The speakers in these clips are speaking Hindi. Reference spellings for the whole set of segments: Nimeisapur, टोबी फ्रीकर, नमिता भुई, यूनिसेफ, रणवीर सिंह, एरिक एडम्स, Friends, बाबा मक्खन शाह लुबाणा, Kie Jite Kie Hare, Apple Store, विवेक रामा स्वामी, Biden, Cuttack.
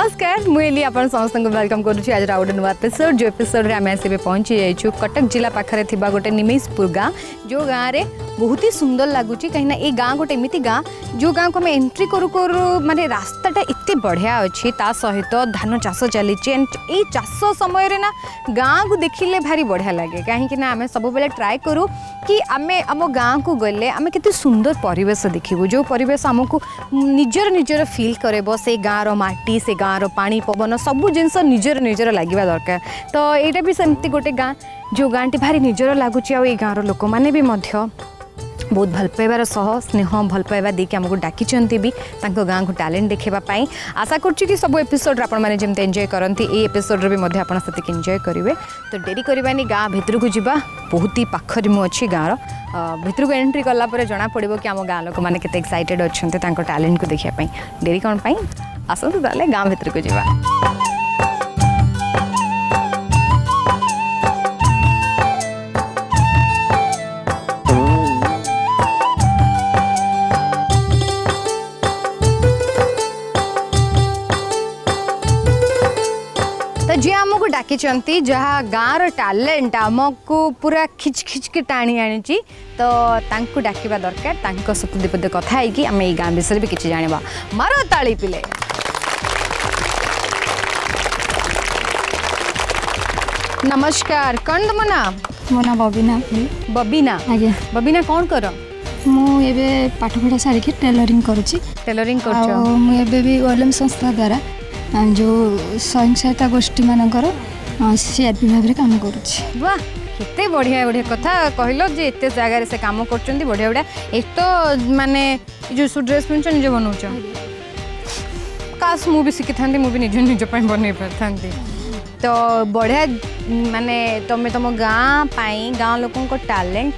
नमस्कार मुझे आप समस्त वेलकम करुच्ची आज गोटे नुआ एपिसोड जो एपिसोड रे आम आसिक पहुँची जाइए कटक जिला पाखे गोटे निमेशपुर गाँ जो गाँव में बहुत ही सुंदर लगुच कहीं गाँ गोटे एमती गाँ जो गाँव को आम एंट्री करू करू माने रास्ताटा एत बढ़िया अच्छी ता सहित धान चाष चली चाष समय ना गाँ को देखिले भारी बढ़िया लगे कहीं आम सब बेले ट्राए करूँ कि आम आम गाँ को गले आम के सुंदर परिवेश देखू जो परिवेश आमको निजर निजर फिल करब से गाँव माटी से गाँव पानी पवन सब जिनस निजर निजर लगे दरकार तो यहाँ भी सेमती गोटे गाँ जो गाँटी भारी निजर लगुच आ गाँव लोक मैंने भी बहुत भल पाइबार सह स्नेह भल पाइबा देके आमको डाकिचंती भी तांको गाँ को टैलेंट देखेबापी आशा करछु कि सब एपिसोड आपण माने जेमते एंजॉय करंती ए एपिसोड रे भी मध्य आपण सते एंजॉय करिवे तो डेरी करबानी गाँ भितर को जीवा बहुत ही पाखर मु अछि गाँर भितर को एंट्री कला पर जना पड़िबो कि आम गाँ लोक माने केते एक्साइटेड अछंते तांको टैलेंट को देखिया पई डेरी कोन पई आसंतु ताले गाँ भितर को जीवा जी आमको डाकी जहाँ गाँवर टैलेंट आमको पूरा खिच खिच के टाणी आनी तो तांको डाकिबा दरकार तांको सतु दीपदे कथा है कि आम ये गाँ विषय भी किसी जानवा मारो ताली पिले नमस्कार कौन तुम नाम मो ना बबीना बबीना आज्ञा बबीना कौन कर मुझे पाठ पढ़ा सारिक टेलरिंग करेलरिंग कर संस्था द्वारा जो स्वयं सहायता गोष्ठी मानकर सीआर विभाग में काम करुँच वाह के बढ़िया बढ़िया कथा कहल जे एत जगार से कम कर बढ़िया बढ़िया एक तो माने जो सू ड्रेस पिंधे बनाऊँ काश मु भी शिखि था भी निज निजपाई बन पारि तो बढ़िया माने तुम्हें तुम गाँ लोक टैलेंट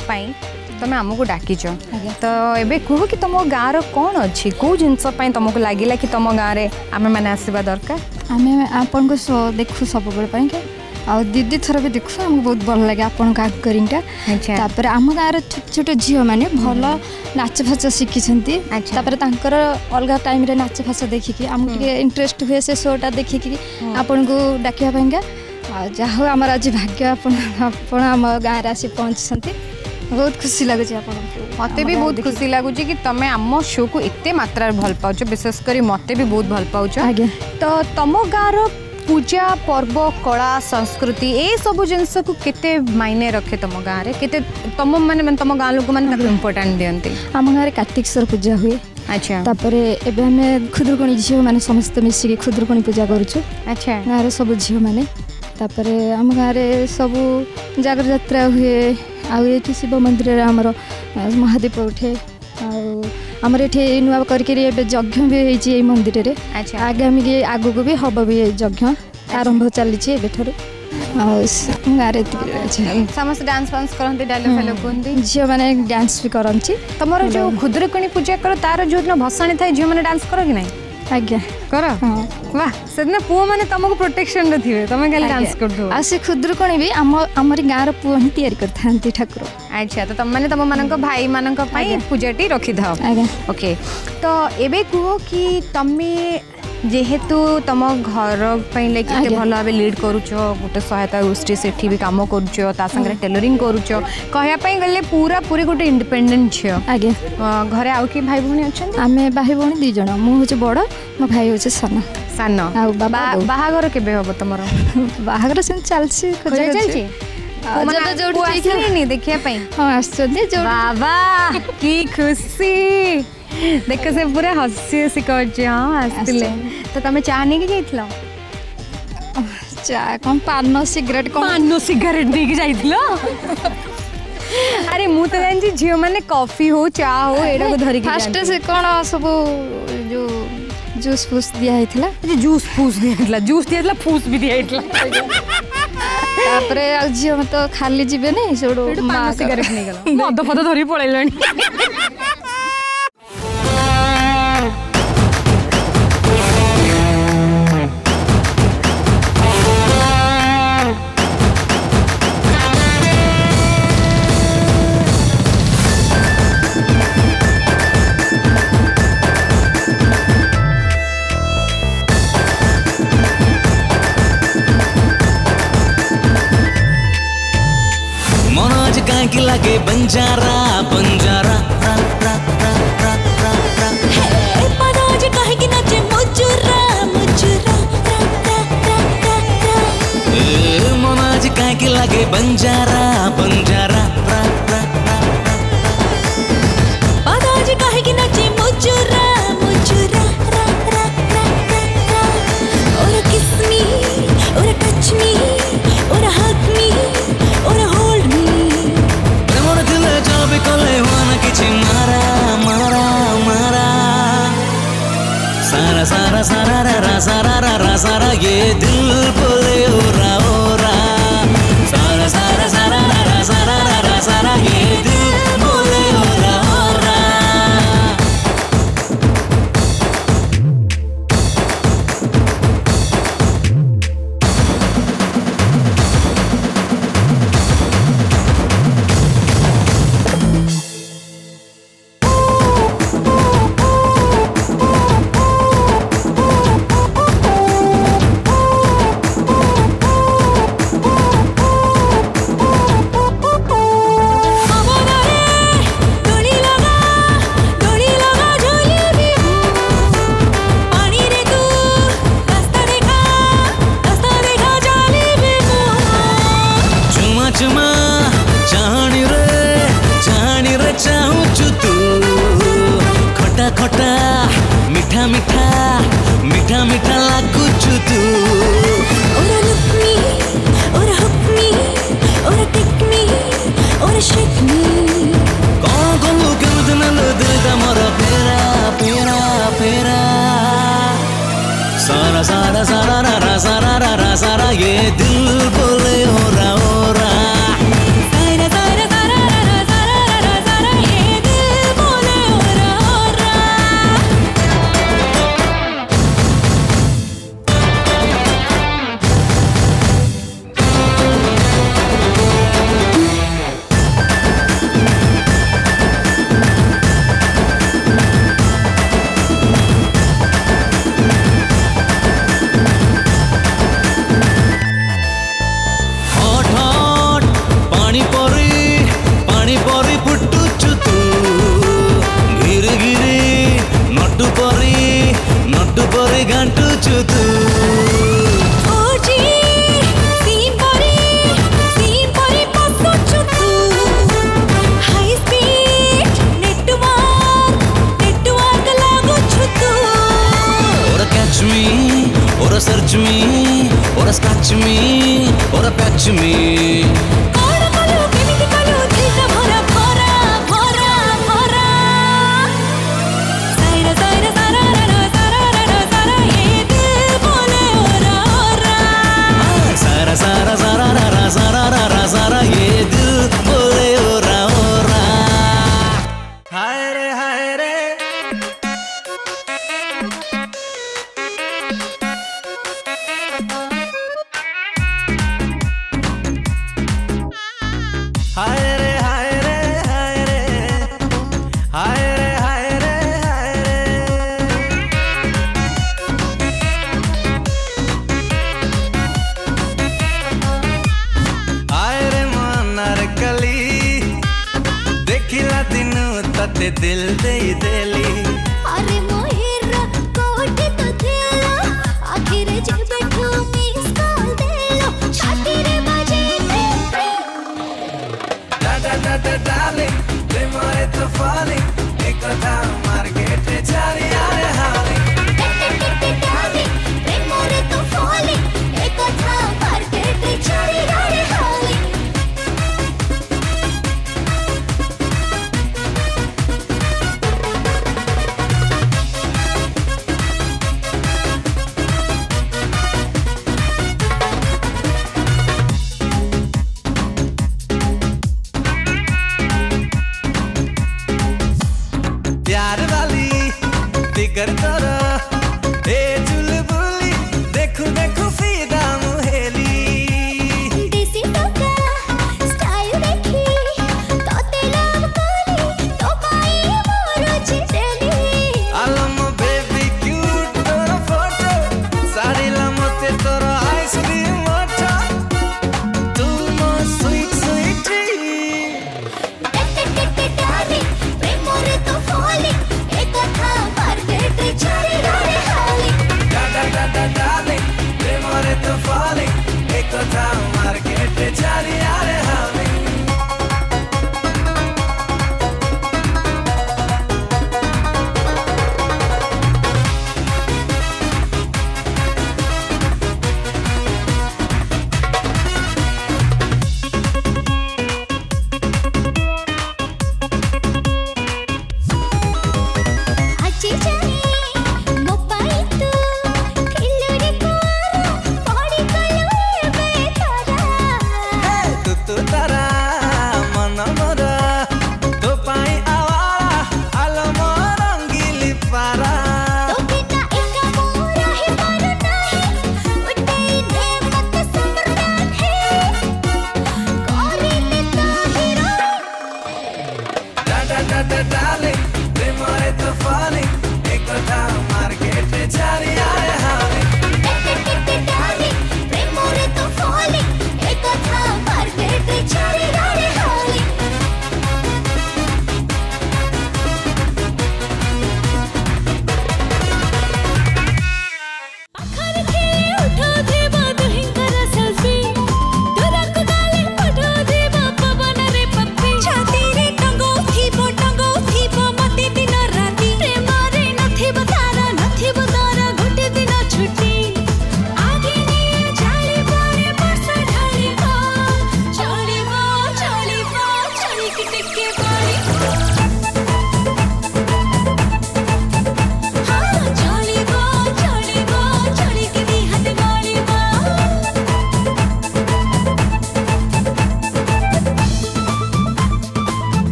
तुम आमको डाकी तो ये कह कि तुम गाँव कौन अच्छी कौ जिनपाई तुमको लगे कि तुम गाँव में आम मैंने आसवा दरकार आम आपन को देखु सब आ दीदी थर भी देखु आम बहुत भल लगे आपण का आगरीटा आम गाँव छोट छोट झी मैंने भल नाच फाच शिखिं अलग टाइम नाच फाच देखिकी आमको इंटरेस्ट हुए से शोटा देखिकी आपण को डाकिया जहाँ आमर आज भाग्य आम गाँव में आसी पहुँची बहुत खुशी लगुच मते भी बहुत खुशी लगुच कि तुम आम शो को एते मात्रा भल पाच विशेषकर मते भी बहुत भल पाच तो तुम गाँव पूजा पर्व कला संस्कृति ये सब जिनस को केते मायने रखे तुम गाँव में केते तुम मैंने तुम गाँव लोक मैंने इम्पोर्टाट दिखते आम गाँव में कार्तिकेश्वर पूजा हुए अच्छा तापर एबे हमें खुदुरकुणी झील मैंने समस्त मिसिकी खुदुरकुणी पूजा करुचु अच्छा गाँव में सब झील मैंने तापर आम गाँव में सब जागर जात्रा हुए आउ ये शिव मंदिर आमर महादेव उठे आमर ये नुआ करके यज्ञ भी होती मंदिर में आगामी आगू को भी हम भी यज्ञ आरंभ चली गाँव समस्त डांस फांस करते डायलॉग कहते झील मैंने डांस भी करती तुम जो खुदुरकुणी पूजा कर तार जो दिन भसाणी था झील मैंने डांस कर कि ना आज्ञा कर वाह से दिन पुओ मैंने तुमको प्रोटेक्शन थे तुम खाली डांस कर खुदुरकुणी भी आम गाँव पुओ ही तैयारी करते ठाकुर अच्छा तो तुम मैंने तुम मान भाई मान पूजाटी रखी था ओके तो ये कहो कि तुम्हें जेहेतु तुम घर लाइक भल भाव लीड करुच गोटे सहायता गोष्ठी से भी कम कर टेलरिंग करुच कहवाई गले पूरा पूरी गोटे इंडिपेंडेंट झी आगे घरे आउ कि भाई भाई अच्छा आम भाई भाई दीज मुझे बड़ मो भाई हूँ सान सान बाहर के तुम बाहर से चलती चलती देखापी हाँ बाबा की खुशी देख से पूरा हसी हसी कर हाँ आसते तो तुम चाह नहीं जाइल चाह कौन पान सिगरेट पान सिगरेट नहीं जाइल अरे मुझे जानती झील मैंने कॉफी हो चा हो ये धरिक फास्ट से कौन सब जो जूस फूस दिया जूस दिया फूस भी दिया झी मत खाली जी सिगरेट नहीं गल मद फद धरी पड़े सारा सारा रा सारा रा सारा ये दिल बोले ओ रा सारा सारा सारा रा सारा रा सारा ये दिल बोले ओ रा Kie Jite Kie Hare।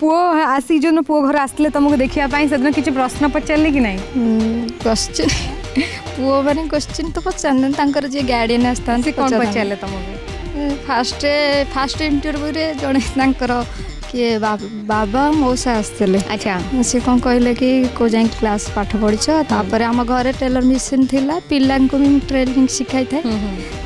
पुओ आसी जो पुओ घर आसले तुमको देखिया पाई सदन किछ प्रश्न पचारले कि नाही क्वेश्चन पुओ माने क्वेश्चन तो पचारन तांकर जे गार्डियन आस्थान से कोन पचारले तुमको फास्ट इंटरव्यू रे जण तांकर के बाबा मौसा आसले अच्छा से कोन कहले कि को जाई क्लास पाठ पढिछो तापर हम घरे टेलर मशीन थिला पिल्लां को मी ट्रेनिंग सिखाई था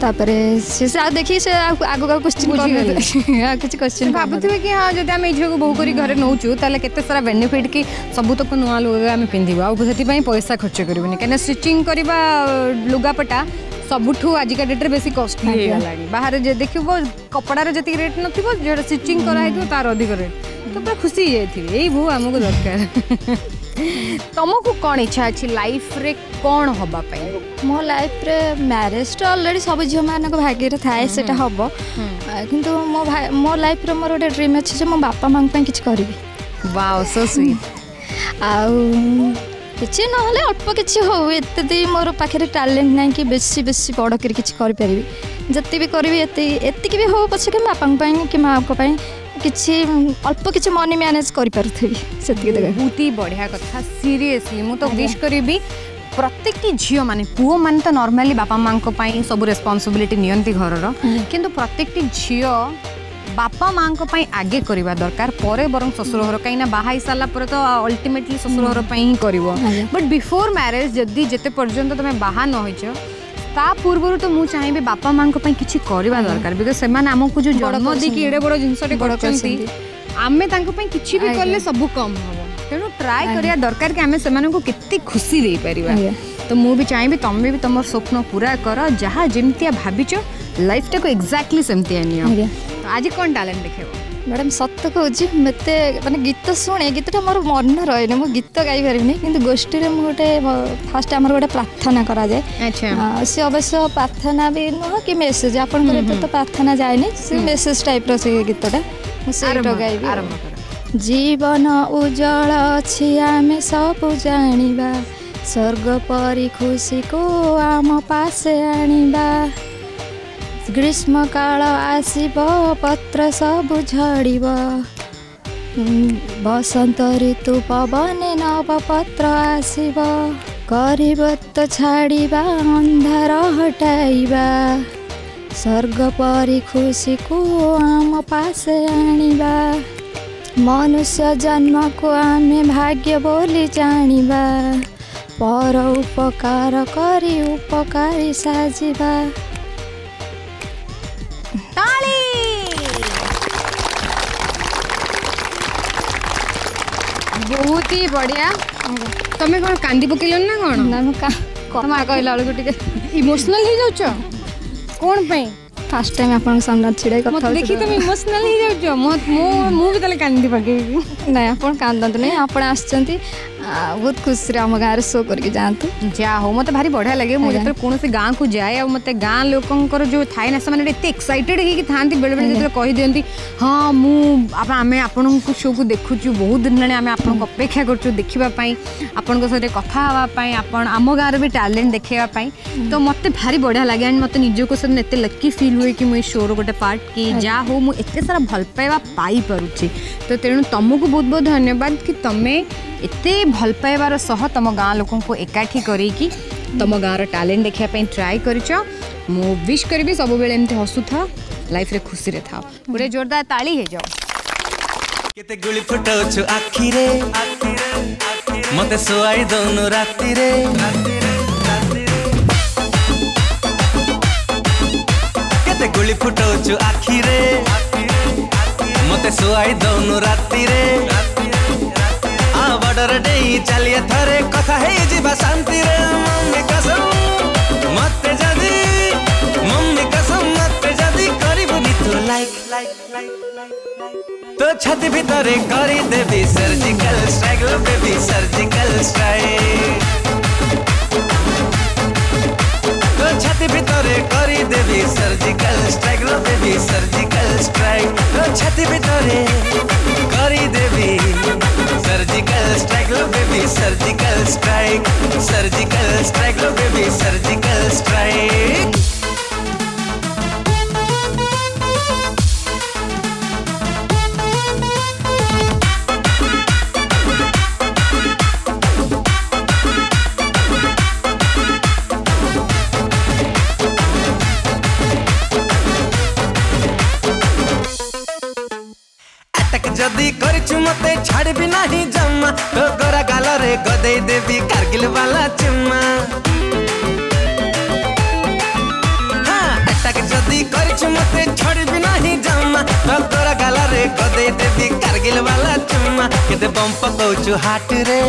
तापर से सा देखि से आगो का क्वेश्चन करले आ किछ क्वेश्चन बाबूथिबे कि हां जदी हम ए झियो को बहु करी घरे नउचू ताले केते सारा बेनिफिट कि सबु तक नवा लुगा हम पिंधिबा आ सेति पई पैसा खर्च करबिनी केना स्टिचिंग करबा लुगापटा सबुठू आजिका डेट्रे बेसी कॉस्टली हो गलानी बाहर जे देखिबो कपड़ार जति रेट नथिबो जे स्टिचिंग कराइबो तार अधिक रेट तो पूरा खुशी जायथिबे एई भू हमको दरकार तमको कोन इच्छा अछि लाइफ रे कोन होबा पई मो लाइफ रे मैरिज तो ऑलरेडी सब जियो माने को भाग्य रे थाए सेटा होबो किंतु मो लाइफ रे मोर ओटे ड्रीम अछि जे मो बापा मां पई किछ करबी वाओ सो स्वीट आउ किछ न होले अल्प किछ हो एते दे मोर पाखरे टैलेंट नै कि बेसी बेसी बड़ कर किछ कर परबी जति भी करबी एति एति कि भी हो पछ के बापा पई कि मां को पई किछ अल्प किछ मनी मैनेज कर परथबी सेति के बहुत ही बढ़िया कथा सीरियसली मु तो विश करबी प्रत्येक झील माने पुओ माने तो नॉर्मली बापा मां को पई सब रिस्पांसिबिलिटी नियंती घरर किंतु प्रत्येक झील बापा मां को पई आगे करबा दरकार परे बरम ससुर घर कहीं ना बाहाई साला पर तो अल्टीमेटली ससुर घर पई ही करबो बट बिफोर मैरिज जदी जते पर्यंत तमे बाहा न होइछो ता पूर्वरु तो मु चाहेबे बापा मां को पई किछि करबा दरकार बिकॉज़ सेमान हमकु जो जन्म दे कि एडे बड़ जिंसटे करछंती आमे तांको पई किछि भी करले सब कम होबो तेनु ट्राई करिया दरकार कि आमे सेमान को कित्ती खुशी देई परिबा तो मु भी चाहेबे तमे भी तमर स्वप्न पूरा करो जहा जिमतिया भाबिचो लाइफ टा को एग्जैक्टली सेमतिया नियो आज कौन टैलेंट देखेबो मैडम सत्य कहूँ मत मानते गीत शुणे गीतटा मोर मन रहे ना गीत गाई पारिनी किंतु गोष्ठी में गोटे फास्ट आमर गोटे प्रार्थना करा जाए सी अवश्य प्रार्थना भी नुह कि मेसेज आपण तो प्रार्थना जाए सी मेसेज टाइप रो से गीतटा गाइबी जीवन उज्जवल अछि आमे सब जानिबा स्वर्ग परी खुशी को आम पासे आनिबा ग्रीष्म काल आसीबो पत्र सब झड़ीबो बसंत ऋतु पवन नव पत्र आसीबो गरीबत्व छाड़ीबा अंधार हटाइबा स्वर्ग परी खुशी को आम पासे आनिबा मनुष्य जन्म को आमे भाग्य बोली जानिबा पर उपकार करी उपकारी साजिबा ताली बहुत ही बढ़िया तुम्हें कौन कांदी पकेलन ना कौन तुम कहला बेलू इमोशनल हो जाऊच कौन पे फर्स्ट टाइम आपन सामने छिड़े कथा देखी तुम इमोशनल हो जाऊच मु भी तले कांदी पकेबी ना आपन कांदंत नहीं आपन आछंती बहुत खुश रे हम गाँव शो करके जानतु जा हो मत भारी बढ़िया लगे मुझे तो कौन से गाँव को जाए आ मत गाँ लोकंर जो थाए ना से एत एक्साइटेड हो थाती बेले बेले जो कही दिखती हाँ मुझे आपण को शो को देखुचु बहुत दिन हेने आम आपको अपेक्षा करुँ देखापी आपण सहित कथा हाँवाई आम गाँव भी टैलेंट देखापी तो मत भारी बढ़िया लगे एंड मत निजक सर एत लकी फिल हुए कि मुझे शो रोटे पार्ट कि जा हो मुझे सारा भल पाइबा पाईपी तो तेणु तुमको बहुत बहुत धन्यवाद कि तुम्हें एते भल पाइबार सह तुम गाँव लोकों को एकाठी करेकी तुम गाँवर टैलेंट देखापी ट्राए करछ मु विश करी सब बेले एमती हसु था लाइफ रे खुशी रे था गोटे जोरदार ताली हे जाओ केते गुली फुटाउछु आखी रे मते सोआई दोनु राती रे केते गुली फुटाउछु आखी रे मते सोआई दोनु राती रे बॉर्डर डे चलिए थरे कथा है जीवा शांति रे मम्मी कसम मत जदी मम्मी कसम मत जदी करबनी तो लाइक तो छाती भीतर करी देबी surgical strike baby surgical strike तो छाती भीतर करी देबी surgical strike baby surgical strike तो छाती भीतर करी देबी सर्जिकल स्ट्राइक लो बेबी सर्जिकल स्ट्राइक लो बेबी सर्जिकल स्ट्राइक जदी कर चुमते छाड़ भी नहीं जम्मा तो गोरा गाल रे गदे देवी कारगिल वाला चुम्मा। हाँ अटक जदी कर चुमते छाड़ भी नहीं जम्मा तो गोरा गाल रे गदे देवी कारगिल वाला चुम्मा। केते बम्प कहचु हाट रे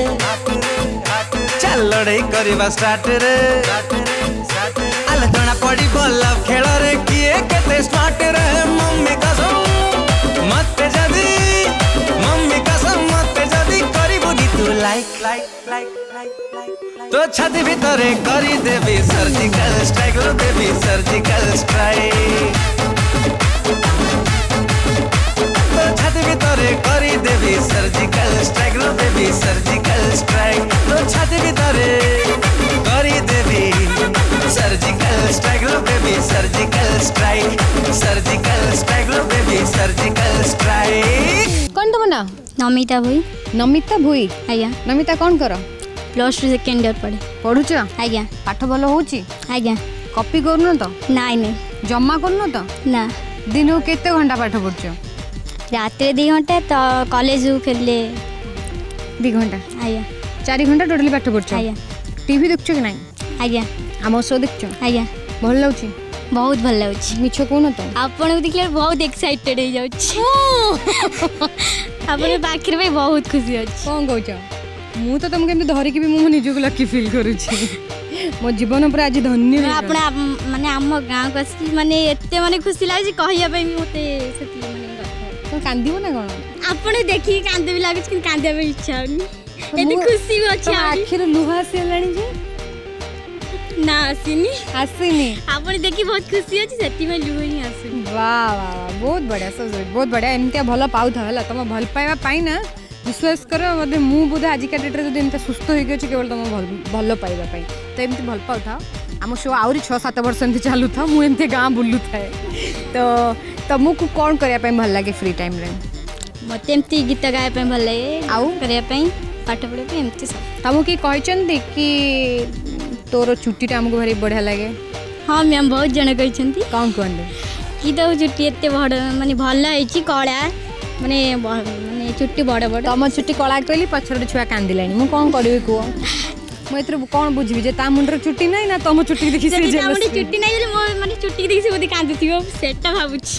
चल लड़ाई करबा स्टार्ट रे आले जना पड़ी लव खेल रे किए केते स्मार्ट रे मम्मी कसम मते जदी मम्मी कसम मते जदी करिबो नी तू लाइक लाइक लाइक तो छाती भीतर करी देबी सर्जिकल स्ट्राइक लो देबी सर्जिकल स्ट्राइक छाती भीतर करी देवी सर्जिकल स्ट्राइक लो देवी सर्जिकल स्ट्राइक तो छाती भीतर करी देवी सर्जिकल स्ट्राइक लो देवी सर्जिकल स्ट्राइक लो देवी सर्जिकल स्ट्राइक। कौन तुम ना? नमिता भुई। नमिता भुई आज्ञा। नमिता कौन करो? प्लस टू सेकेंड ईयर पढ़े। पढ़ुच आज्ञा। पाठ भल हो आज्ञा। कॉपी करूनो तो? नाई नहीं जमा करूनो तो ना। दिन केते घंटा पाठ पढ़ुच? रात रे 2 घंटा तो कॉलेज खेलले 2 घंटा आया 4 घंटा टोटली पाठ पढ़छ आया। टीवी देखछ कि नाही? आया। हम शो देखछ? आया। भल लागछ? बहुत भल लागछ। मिछ कोन तो आपन को देखले बहुत एक्साइटेड हो जाछ। आपन बाखिर भाई बहुत खुशी अछि। कोन कहछ? मु तो तुम केम धरि के भी मु निजो को लकी फील करू छी। मो जीवन पर आज धन्य आपन माने हम गांव को असली माने एते माने खुशी लागछ कहिया भाई मते सेती माने तो कांदिबो ना कोन आपने देखि कांदबी लागे कि कांदबे इच्छा होनी एते खुशी हो छ आखिर लुहा से लाणी जे ना आसीनी आसीनी आपने देखि बहुत खुशी हो छ सेति में लुही आसीनी। वाह वाह बहुत बढ़िया सब बहुत बढ़िया एमते भलो पाउथा हला तम भल पाइबा पाई ना विश्वास करो मते मु बुधा आज का डेट रे जदी एमते सुस्त होई गयो छ केवल तम भलो पाइबा पाई तो एमते भल पाउथा। आम शो आउरी 6-7 वर्ष एमते चालू था मु एमते गां बुल्लू थाए तो तुमको कौन करिया पे भल लगे फ्री टाइम रे? मते एमती गीत गाय पे भल लगे आउ करिया पे पाठ पढे पे एमती सब। तुमको की कहचंती कि तोरो छुट्टीटा हमको भारी बढ़िया लगे? हां मैम बहुत जण कहचंती। कौन कौन की तो छुट्टी एते बड माने भल आइची कला माने माने छुट्टी बड बड तुम छुट्टी कला कहली पछर छुआ कांदिलानी मु कोन करबी को मो इतर कोन बुझबी जे ता मुंडर छुट्टी नहीं ना तुम छुट्टी देखि से जे हमर छुट्टी नहीं मो माने छुट्टी देखि से बदी कांदथियो सेटा भाबुछि।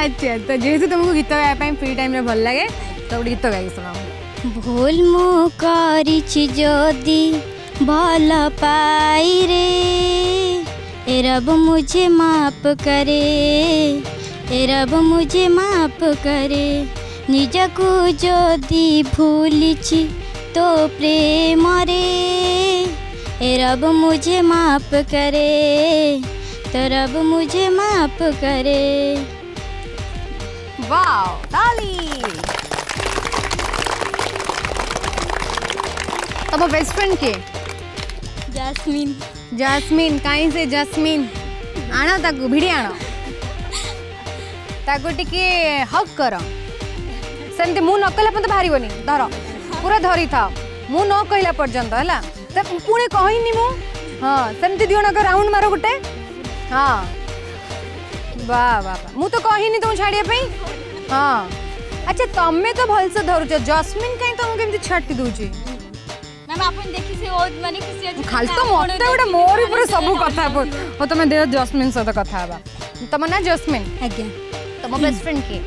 अच्छा तो जेहेतु तुमको गीत गाय पे फ्री टाइम रे भल लागे तो गीत गाय सुनाओ। भूल मो करिछि जोदी भल पाई रे ए रब मुझे माफ करे ए रब मुझे माफ करे निजकु जोदी भूलिछि तो प्रेम रे ए रब मुझे माफ करे तो रब मुझे माफ करे। वाओ ताली। तब बेस्ट फ्रेंड के जैस्मीन जैस्मीन कहीं से जैस्मीन आना ताकू भिड़ी आना ताकू टिके हग करो सेमते मु नकला पण तो भारी बनी धरो पूरा धरी था मु न कहला पर्यंत हला त पुणे कहिनी मु। हां सेमते दियोना का राउंड मारो गुटे। हां वाह वाह मु तो कहिनी तुम छाड़िया पे। हां अच्छा तम्मे तो भल से धरु छ जैस्मीन कहीं तुम केमती छाटी दउ छी मैम आपन देखि से ओ माने खुशी अछि खाली तो मते ओडा मोर ऊपर सब कथा हो तमे दे जैस्मीन से कथा बा तमना जैस्मीन आज्ञा तम बेस्ट फ्रेंड के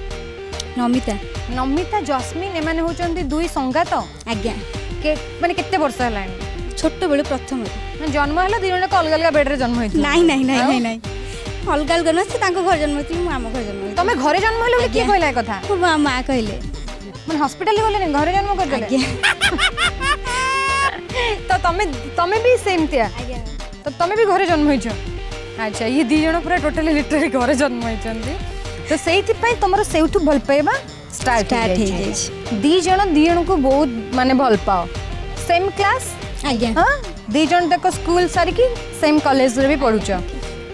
नमिता नमिता जैस्मीन एमाने होचंती दुई संगात आज्ञा के माने केते वर्ष हला छोट बेले प्रथम जन्म हला दिनले अलग अलग बेड रे जन्म होइत नाही नाही नाही नाही अलग अलग न से ताको घर जन्म होती मु आम घर जन्म होई तमे घरे जन्म हले के कहला कथा मां कहले माने हॉस्पिटल ले गले घरे जन्म कर देले तो तमे तमे भी सेम थिया आज्ञा तो तमे भी घरे जन्म होई छ। अच्छा ये दी जण पूरा टोटली लिटरली घरे जन्म होइचंती तो सेइति पई तमरो सेउठु भल पएबा स्टार्ट हे जे दी जण को बहुत माने भल पाओ सेम क्लास आज्ञा। हां दी जण तक स्कूल सारी की सेम कॉलेज रे भी पढुछ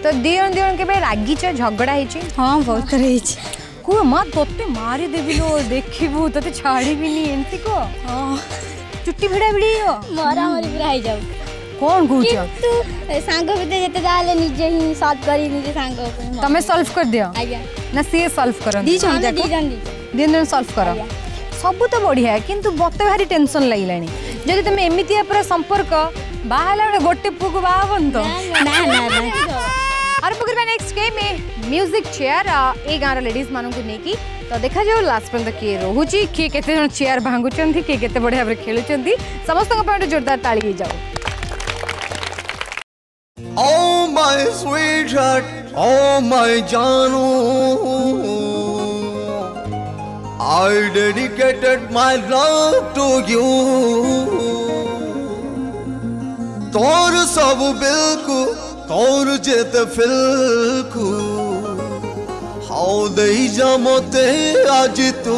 तो दी जण के बे रागी छ झगड़ा हे छी? हां बहुत रही छी को मां तोते मारी देबिलो देखिबो तते छाड़ी भी नी एंती को हां चुट्टी भिड़ा भिड़ी हो मारा मारी पूरा हे जाऊ कोन गुछ तू सांग बिते जते जाले निजे ही सॉल्व करी निजे सांग तमे सॉल्व कर दियो आज्ञा ना से सॉल्व करन दी जण दी दिन दिन सल्व कर सबू तो बढ़िया किंतु मत भारी टेंशन लगे जब तुम एमती पूरा संपर्क बाहर गोटे पुक बाहन तो नेक्स्ट गेम म्यूजिक चेयर ये गाँव लेडीज मानू नहीं तो देखा जाओ लास्ट पर्यटन किए रोचे किए के चेयर भांगुं किए के बढ़िया भाव में खेलुंट समस्त जोरदार ताली जाओ। I dedicated my love to you. तोर सब बिल्कु तोर जेत फिल्कु हाउ दे जा मोते आज तू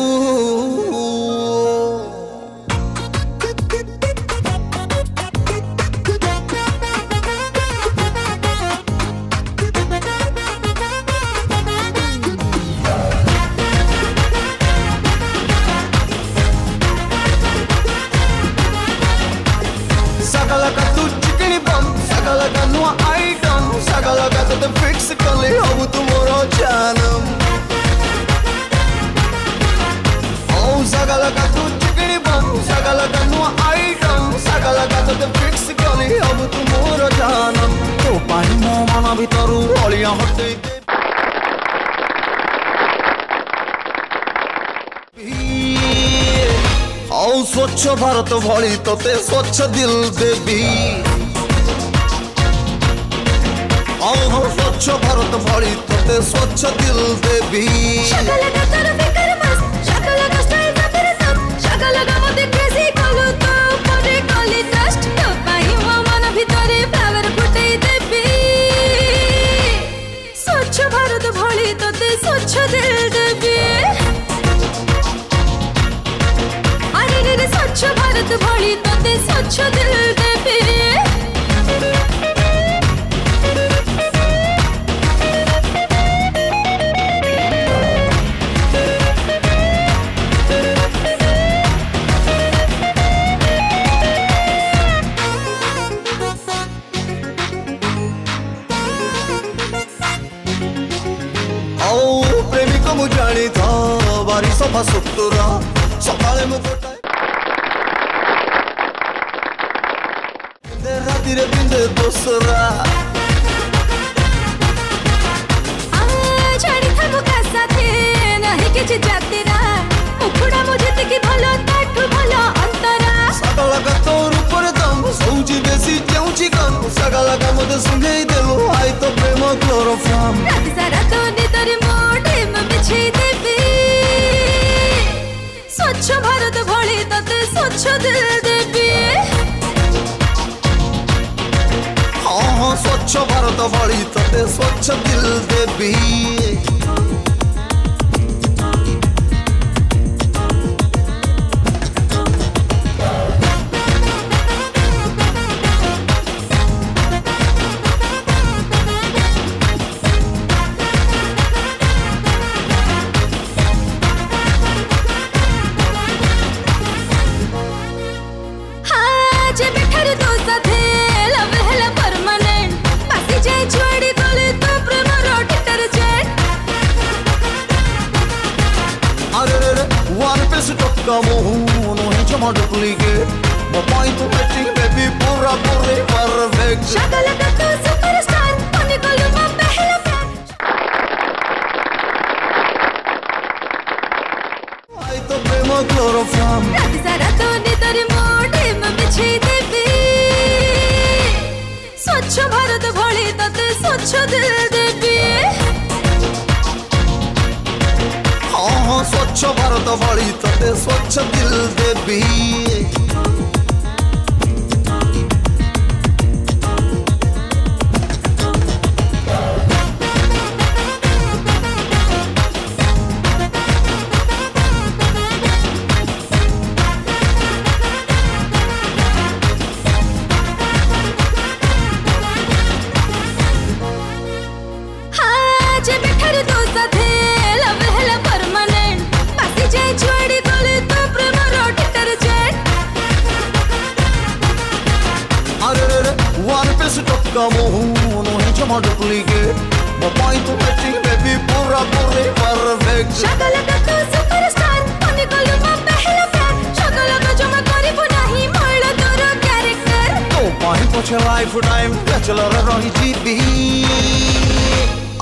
स्वच्छ भारत भली तोते स्वच्छ दिल देवी स्वच्छ भारत भली तोते स्वच्छ दिल देवी स्वच्छ भारत भली तोते स्वच्छ दिल देवी स्वच्छ भारत भली तोते स्वच्छ दिल देवी प्रेमिक मु जानी था बारी सफा सुतुरा सकाले मु दूसरा नहीं किसी मुखड़ा मुझे की भलो भलो अंतरा सका लगा तो रूपर दम सौजी बेसी जाऊँची कम सका लगा मुझे सुने देव आई तो प्रेम क्लोरोफार्म रात सारा तो नितरी मोटे मिछी देवी स्वच्छ भारत भली तते स्वच्छ दिल देवी स्वच्छ भारत भली तोते स्वच्छ दिल देवी लाइफ टाइम बैचलर रही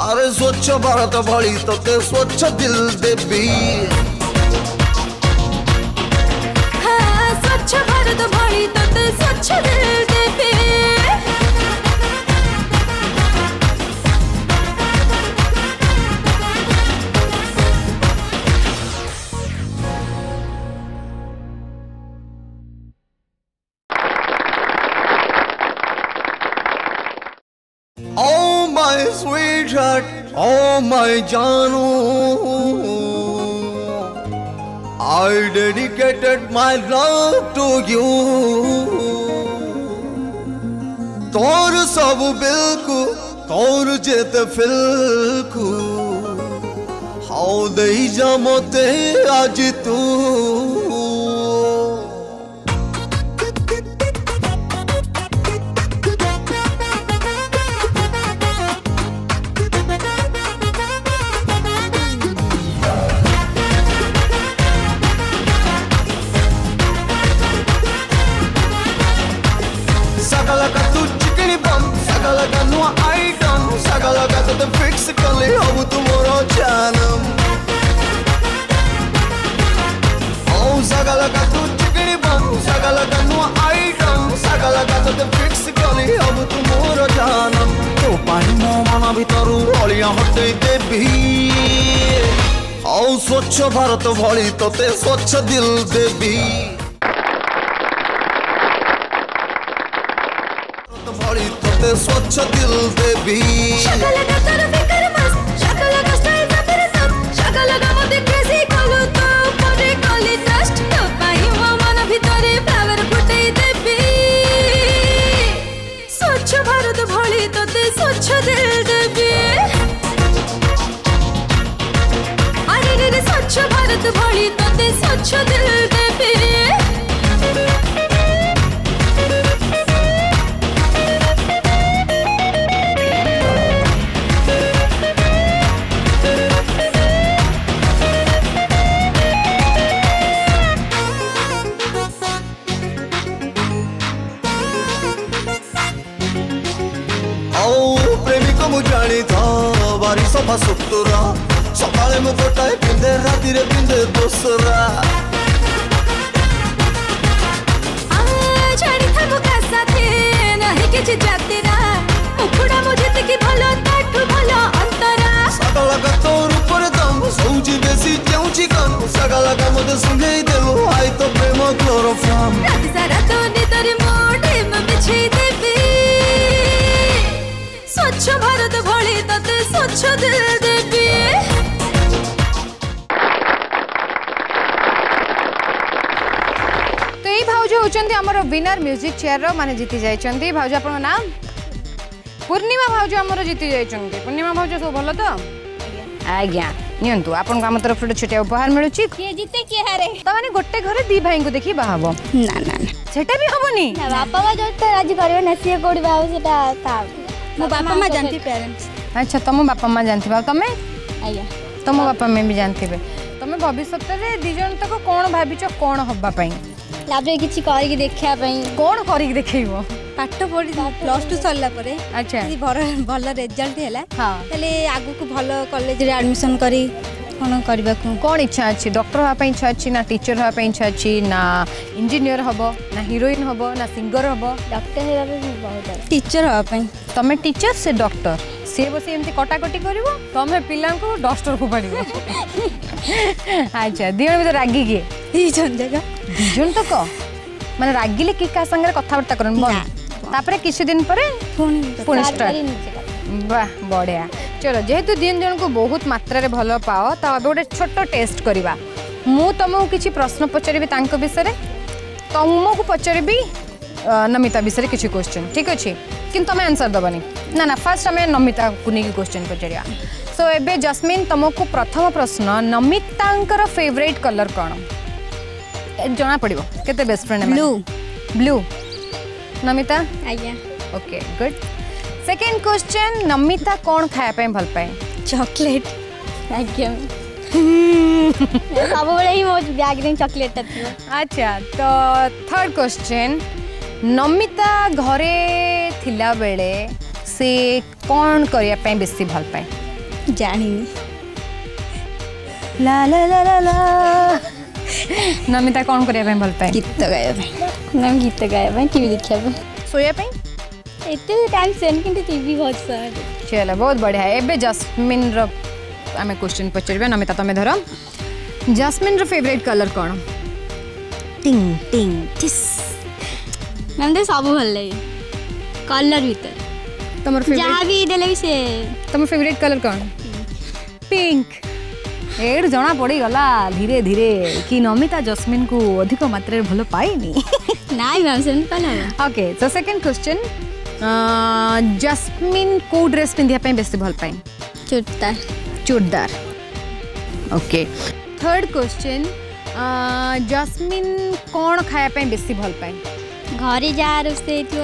अरे स्वच्छ भारत भली तोते स्वच्छ दिल देवी स्वच्छ भारत भली तोते स्वच्छ दिल देवी Oh my Janu, I dedicated my love to you. Tor sab bilku, tor jete filku. How dai jamote aaj tu? स्वच्छ भारत भली तोते स्वच्छ दिल देवी भली तोते स्वच्छ दिल देवी स्वच्छ भारत भली तोते स्वच्छ दिल देवी स्वच्छ भारत भली तोते स्वच्छ दिल देबे आओ प्रेमिक मु जानी था बारी सफा सुतुरा सकाले मु गोटाए पिंदे राति रे पिंदे दोसरा आ जानी था मु का साथे नाही किछ जाते ना मुखड़ा मु जते की भलो ताठु भलो अंतरा सकाल का तोर ऊपर दम सौजी बेसी चौची गन सकाल का मु संगे देलो आई तो प्रेम क्लोरोफार्म रात सारा तो नितर मोटे में छी देबी स्वच्छ भारत भली तते स्वच्छ दिल देबी हमारो विनर म्यूजिक चेयर रो माने जीती जाइछंती भाउज आपन नाम पूर्णिमा भाउज हमरो जीती जाइछंती पूर्णिमा भाउज सब भलो तो आज्ञा नियंतु आपन काम तरफ रो छोटे उपहार मिलुची किए जीते किए हारे त माने गोटे घरे दी भाई को देखि बाहाबो ना ना सेटा भी होबोनी ना बापा मा जत राजी करबे ना से कोडी बाहु सेटा था मो बापा मा जानती पेरेंट्स अच्छा तमो बापा मा जानती बा तमे आज्ञा तमो बापा में भी जानती बे तमे भविष्य रे दी जन तक कोन भाबिचो कोन होबा पई लाबे किछि करी देखिया पई कोन करी देखैबो पाठ पढी प्लस 2 सरला परे अच्छा जी भलो रिजल्ट हैला तले आगु को भलो कॉलेज रे एडमिशन करी कोन करबा कोन इच्छा अछि डॉक्टर हा पई इच्छा अछि ना टीचर हा पई इच्छा अछि ना इंजीनियर हबो ना हीरोइन हबो ना सिंगर हबो डॉक्टर हेबा भी बहुत टीचर हा पई तमे टीचर से डॉक्टर से बसे एमती कटाकटी करबो तमे पिलां को डॉक्टर को पढिबो अच्छा दियो भी रागी के ई जन जगह जन तो को माने रागिले के का संग कथा बर्ता करन बन तापरे किछ दिन परे फोन स्टार्ट वाह बढ़िया चलो जेहेतु दिन जन को बहुत मात्रा रे भलो पाओ त अब गोटे छोटो टेस्ट करबा मु तमो किछ प्रश्न पचरबी तांको विषय रे तमो को पचरबी नमिता विषय रे किछ क्वेश्चन ठीक अछि किन तमे आंसर दबनी ना ना फर्स्ट हमें नमिता कुनी की क्वेश्चन पचरिया सो एबे जस्मिन तमको प्रथम प्रश्न नमितांकर फेवरेट कलर कोन जना पड़िबो केते बेस्ट फ्रेंड है ब्लू ब्लू नमिता आज्ञा okay good second question Namita कोन खाय पे भल पाए चॉकलेट आज्ञा सब बड़े ही मोज बैग रे चॉकलेट थियो अच्छा तो थर्ड क्वेश्चन नमिता घरे थिला बेले से कौन करने बेसी भल पाए जानी ला ला ला ला ला नमिता कौन करने भल पाए गीत गाया नाम गीत गाया टीवी देखा सोयापी एते टाइम सेन किंतु टीवी बहुत सारे चलो बहुत बढ़िया है। एबे जस्मिन रो आमे क्वेश्चन पचरबे नमिता तमे धरो जस्मिन रो फेवरेट कलर कोन टिंग टिंग टिस नंदे सब भल ले कलर भीतर तमर फेवरेट जा भी देले से तमर फेवरेट कलर कोन पिंक एड़ जना पड़ी गला धीरे धीरे कि नमिता जस्मिन को अधिक मात्रा भलो पाइनी नाइ मैम सेन पाला okay so second question Jasmine को ड्रेस पिंधिया पे बेसी भल पाए churidar churidar okay third question Jasmine कौन खाया पे बेसी भल पाए घरे जा रोसई तो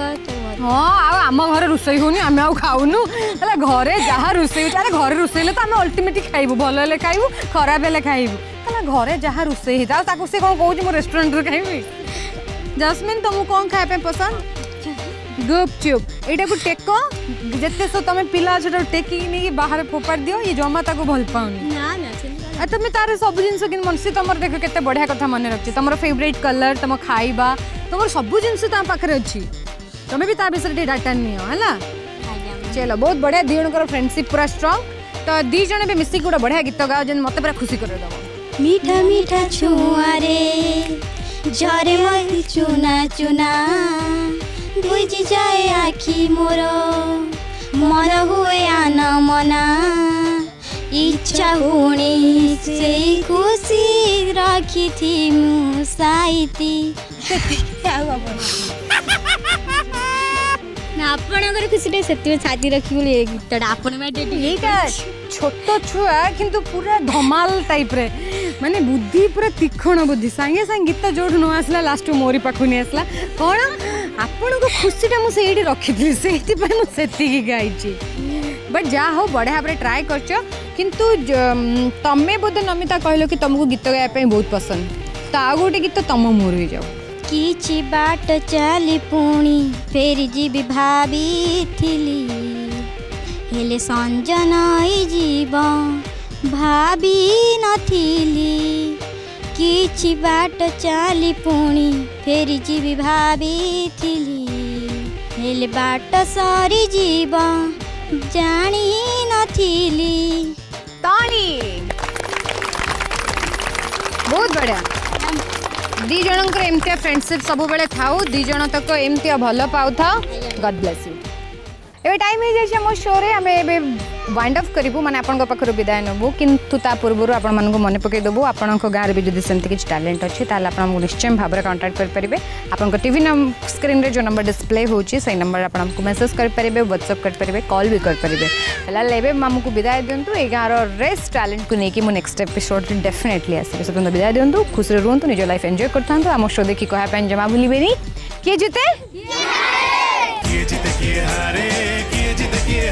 हां आ हम घर रोसई होनी हम आ खाउनु हला घरे जहा रोसई अरे घरे रोसई ले तो हम अल्टीमेटली खाइबो भलो ले खाइबो खराब ले खाइबो हला घरे जहा रोसई हिता ताको से कोन कहू जे मो रेस्टोरेंट रे खाइबी जस्मिन तुम कौन खाया पे पसंद गुपचुप एटा को टेक जत्ते सो तमे पिला छोटा टेकी नहीं बाहर फोपाड़ दियो ये जमाता को भल पाउनी ना ना तमे तारे सब जिंस किन मनसे तमर देखो केते बढ़िया कथा मन रखछी तमर फेवरेट कलर तम खाइबा तमर सब जिंस ता पाखरे अछि तमे भी ता बिसरे डाटा नियो हला चलो बहुत बढ़िया दिजन कर फ्रेंडशिप पूरा स्ट्रांग तो दिजन बे मिसी गुडा बढ़िया गीत गाओ जन मते पूरा खुशी कर दबो मीठा मीठा छुआ रे झरे मति चुना चुना बुझ जाए आखी मोरो मन हुए आन मना इच्छा होने से खुशी रखी थी मुसाइती ना आपण अगर खुशी दे सत्य शादी रखी बोले गीत आपण में डेटी का छोटो छुआ किंतु पूरा धमाल टाइप रे माने बुद्धि पूरा तीक्ष्ण बुद्धि संगे संग गीत जोड़ न आसला लास्ट मोरी पाखुनी आसला कोन आपण को खुशी टा मु सेठी रखिथि सेठी पर मु सेठी की गाई छी बट जा हो बढ़िया पर ट्राई करछो किंतु तमे बोध नमिता कहलो कि तुमको गीत गाय पे बहुत पसंद त आ गोटे गीत तम मोर हो जाओ किछि बाट चली पुणी फेर जीव भाभी थिली हेले संजनई जीव भाभी नथिली किछि बाट चाली पुणी फेरी जीवी भाभी थिली हेले बाट सारी जीव जानी नथिली ताली बहुत बढ़िया दी जनक एमतिया फ्रेंडशिप सब बेले थाउ दी जन तक एमतिया भल पाउ था गॉड ब्लेस यू एबे टाइम हो जाइए मो शो रे आम वाइंड अप करूँ मैंने आपंक पाखर विदाय नबू किंतु ता पूर्व आप मन पकईदेबू आपण गाँव भी जब सेमती किसी टैलेंट अच्छी ताल आप निश्चय भाव में कंटाक्ट करेंगे आपंक टीवी स्क्रीन जो नंबर डिस्प्ले होची से नंबर आपको मेसेज करेंगे व्हाट्सअप करेंगे कॉल भी करेंगे मामू विदाय दिंतु ये गाँव रेस टैलेंट को लेकिन मुझे नेक्स्ट एपिसोड डेफिनेटली आसपे से विदाय दिंतु खुशी रुहतु निज लाइफ एंजॉय करता आम शो देखिए कहना जमा भूल किए जीते किए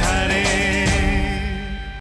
हारे